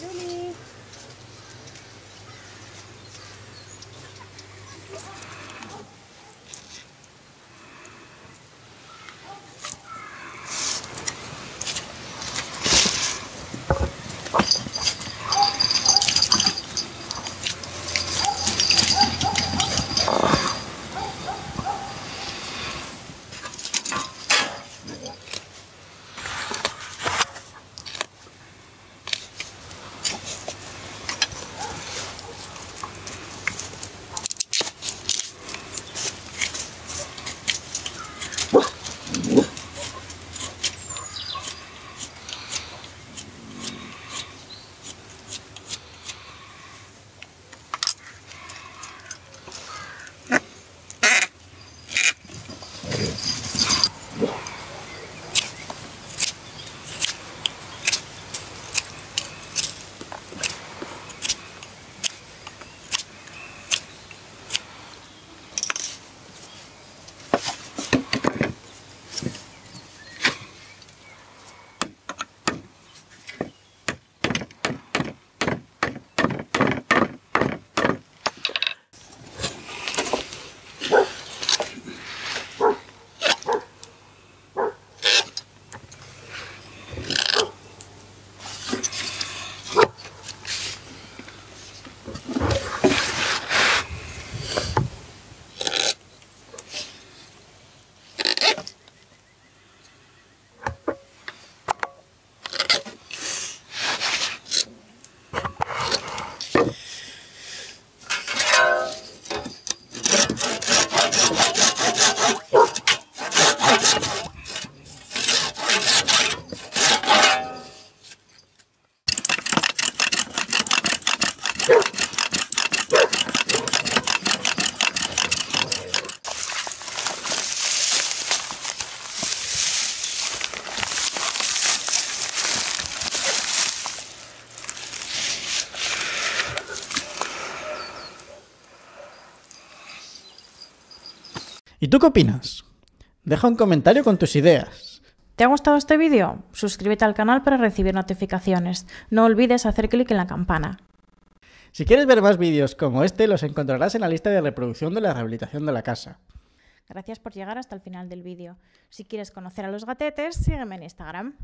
Piruli. ¿Y tú qué opinas? Deja un comentario con tus ideas. ¿Te ha gustado este vídeo? Suscríbete al canal para recibir notificaciones. No olvides hacer clic en la campana. Si quieres ver más vídeos como este, los encontrarás en la lista de reproducción de la rehabilitación de la casa. Gracias por llegar hasta el final del vídeo. Si quieres conocer a los gatetes, sígueme en Instagram.